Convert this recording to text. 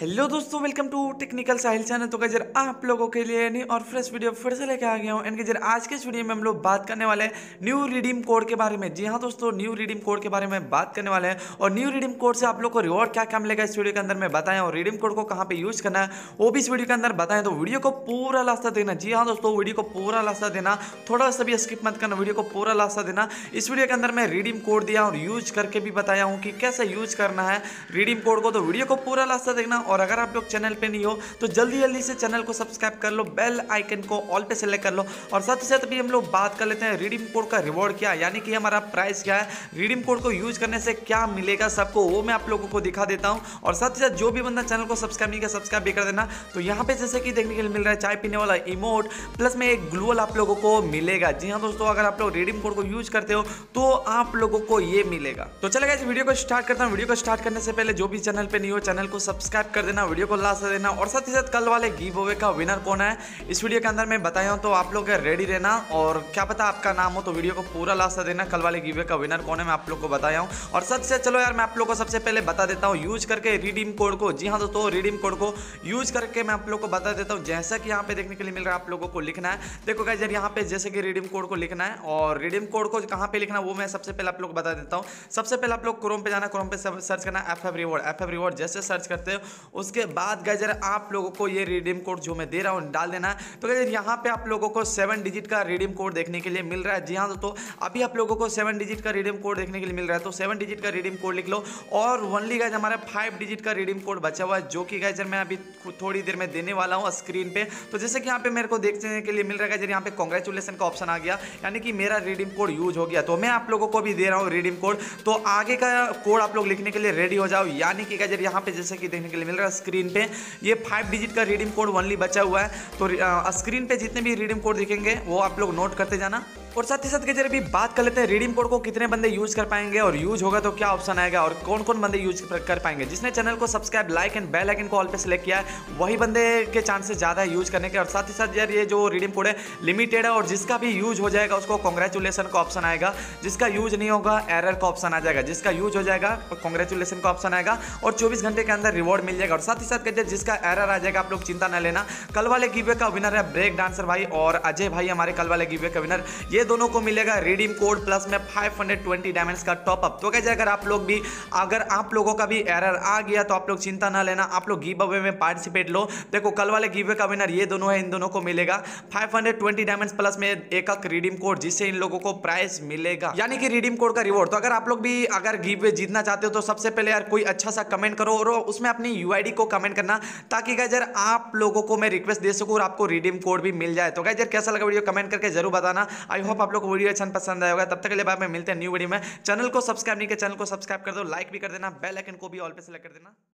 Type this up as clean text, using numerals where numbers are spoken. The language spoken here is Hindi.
हेलो दोस्तों, welcome to technical Sahil channel. तो गाइस आप लोगों के लिए नई और फ्रेश वीडियो फिर से लेके आ गया हूँ। एंड गाइस आज के इस वीडियो में हम लोग बात करने वाले हैं न्यू रिडीम कोड के बारे में। जी हाँ दोस्तों, न्यू रिडीम कोड के बारे में बात करने वाले हैं और न्यू रिडीम कोड से आप लोग को रिवॉर्ड क्या क्या मिलेगा इस वीडियो के अंदर मैं बताया और रिडीम कोड को कहाँ पर यूज़ करना है वो भी इस वीडियो के अंदर बताएं। तो वीडियो को पूरा रास्ता देना। जी हाँ दोस्तों, वीडियो को पूरा रास्ता देना, थोड़ा सा भी स्किप मत करना, वीडियो को पूरा रास्ता देना। इस वीडियो के अंदर मैं रिडीम कोड दिया और यूज करके भी बताया हूँ कि कैसे यूज करना है रिडीम कोड को। तो वीडियो को पूरा रास्ता देखना और अगर आप लोग चैनल पे नहीं हो तो जल्दी जल्दी से चैनल को सब्सक्राइब कर लो, बेल आइकन को ऑल पे सेलेक्ट कर लो। और साथ ही साथ भी हम लोग बात कर लेते हैं रिडीम कोड का रिवॉर्ड क्या है, यानी कि हमारा प्राइस क्या है, रिडीम कोड को यूज करने से क्या मिलेगा सबको, वो मैं आप लोगों को दिखा देता हूँ। और साथ ही साथ जो भी बंदा चैनल को सब्सक्राइब नहीं किया सब्सक्राइब भी कर देना। तो यहाँ पे जैसे कि देखने के लिए मिल रहा है चाय पीने वाला इमोट प्लस में एक ग्लू वॉल आप लोगों को मिलेगा। जी हाँ दोस्तों, अगर आप लोग रिडीम कोड को यूज करते हो तो आप लोगों को ये मिलेगा। तो चलेगा इस वीडियो को स्टार्ट करता हूँ। वीडियो को स्टार्ट करने से पहले जो भी चैनल पे नहीं हो चैनल को सब्सक्राइब कर देना, वीडियो को लास्ट देना। और साथ ही साथ कल वाले गिव अवे का विनर कौन है इस वीडियो के अंदर मैं बताया हूं, तो आप लोग रेडी रहना। और क्या पता आपका नाम हो, तो वीडियो को पूरा लास्ट देना। कल वाले गिव अवे का विनर कौन है मैं आप लोग को बताया हूं। और साथ ही साथ चलो यार, मैं आप लोग को सबसे पहले बता देता हूं यूज करके रिडीम कोड को। जी हाँ दोस्तों, रिडीम कोड को यूज करके मैं आप लोग को बता देता हूँ। जैसा कि यहाँ पे देखने के लिए मिल रहा है आप लोगों को लिखना है। देखो गाइस यहाँ पे जैसे कि रिडीम कोड को लिखना है और रिडीम कोड को कहाँ पे लिखना है वो मैं सबसे पहले आप लोग बता देता हूँ। सबसे पहले आप लोग क्रोम पे जाना, क्रोम पे सर्च करना एफएफ रिवॉर्ड। जैसे सर्च करते हो उसके बाद गाइस आप लोगों को ये रिडीम कोड जो मैं दे रहा हूँ डाल देना है। तो गाइस यहाँ पे आप लोगों को 7 डिजिट का रिडीम कोड देखने के लिए मिल रहा है। जी हाँ दोस्तों, अभी आप लोगों को 7 डिजिट का रिडीम कोड देखने के लिए मिल रहा है। तो 7 डिजिट का रिडीम कोड लिख लो और ओनली गाइस हमारा 5 डिजिट का रिडीम कोड बचा हुआ है, जो कि गाइस मैं अभी थोड़ी देर में देने वाला हूँ स्क्रीन पे। तो जैसे कि यहाँ पे मेरे को देखने के लिए मिल रहा है गाइस यहाँ पे कॉन्ग्रेचुलेसन का ऑप्शन आ गया, यानी कि मेरा रिडीम कोड यूज हो गया। तो मैं आप लोगों को भी दे रहा हूँ रिडीम कोड। तो आगे का कोड आप लोग लिखने के लिए रेडी हो जाओ, यानी कि गाइस यहाँ पे जैसे कि देखने के लिए मिल रहा है स्क्रीन पे ये 5 डिजिट का रिडीम कोड ओनली बचा हुआ है। तो स्क्रीन पे जितने भी रिडीम कोड दिखेंगे वो आप लोग नोट करते जाना। और साथ ही साथ के जरिए भी बात कर लेते हैं रिडीम कोड को कितने बंदे यूज कर पाएंगे और यूज होगा तो क्या ऑप्शन आएगा और कौन कौन बंदे यूज कर पाएंगे। जिसने चैनल को subscribe, like and bell icon को ऑल पे सेलेक्ट किया है वही बंदे के चांसेस ज़्यादा है यूज करने के। और साथ ही साथ यार ये जो रिडीम कोड है लिमिटेड है और जिसका भी यूज हो जाएगा उसको कॉन्ग्रेचुलेसन का ऑप्शन आएगा, जिसका यूज नहीं होगा एरर का ऑप्शन आ जाएगा, जिसका यूज हो जाएगा कॉन्ग्रेचुलेसन का ऑप्शन आएगा और 24 घंटे के अंदर रिवॉर्ड मिल जाएगा। और साथ ही साथ के जिसका एरर आ जाएगा आप लोग चिंता न लेना। कल वाले गिव अवे का विनर है ब्रेक डांसर भाई और अजय भाई, हमारे कल वाले गिव अवे का विनर। ये दोनों को मिलेगा रिडीम कोड प्लस में 520 डायमंड्स का टॉपअप। तो गाइस अगर आप लोगों का भी एरर आ गया तो आप लोग चिंता ना लेना, आप लोग गिव अवे में पार्टिसिपेट लो। देखो कल वाले गिव अवे का विनर ये दोनों है, इन दोनों को मिलेगा 520 डायमंड्स प्लस में एक रिडीम कोड, जिससे इन लोगों को प्राइस मिलेगा, यानी कि रिडीम कोड का रिवॉर्ड। तो अगर आप लोग भी अगर गिव अवे जीतना चाहते हो तो सबसे पहले यार कोई अच्छा सा कमेंट करो और उसमें अपनी यूआईडी को कमेंट करना, ताकि गाइस यार आप लोगों को मैं रिक्वेस्ट दे सकूं और आपको रिडीम कोड भी मिल जाए। तो गाइस यार कैसा लगा वीडियो कमेंट करके जरूर बताना। आई होप आप लोग को वीडियो अच्छा पसंद आया होगा। तब तक के लिए बाय, मैं मिलते हैं न्यू वीडियो में। चैनल को सब्सक्राइब नहीं किया चैनल को सब्सक्राइब कर दो, लाइक भी कर देना, बेल आइकन को भी ऑल पे सेलेक्ट कर देना।